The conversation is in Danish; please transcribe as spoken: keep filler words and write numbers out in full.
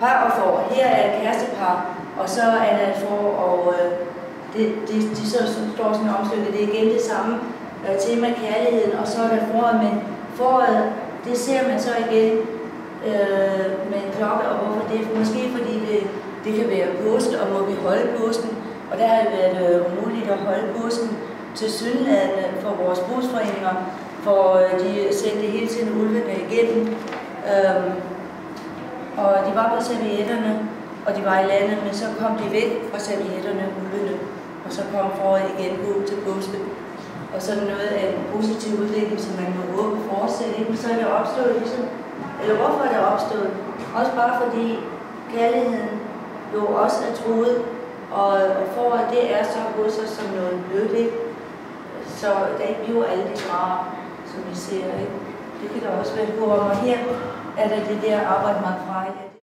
parret får. Her er et kærestepar, og så er der et for, og øh, det, det, de så står sådan omstykket. Det er igen det samme øh, tema, kærligheden, og så er der foråret, men foråret, det ser man så igen øh, med en klokke, og hvorfor det er måske fordi det, det kan være påske, og må vi holde påsken, og der har det været øh, umuligt at holde påsken til sydenladende for vores brugsforeninger, for øh, de sendte hele tiden ulvene igennem. Øh, og de var på servietterne, og de var i landet, men så kom de væk fra servietterne, ulvene, og så kom foråret igen ud til påske. Og sådan noget af en positiv udvikling, som man må håbe at fortsætte. Så er det opstået ligesom, eller hvorfor er det opstået? Også bare fordi kærligheden jo også er truet, og, og foråret det er så hos os som noget nødvendigt, så der ikke bliver alle de varer, som vi ser, ikke? Det kan der også være på, og her er der det der arbejde meget fra.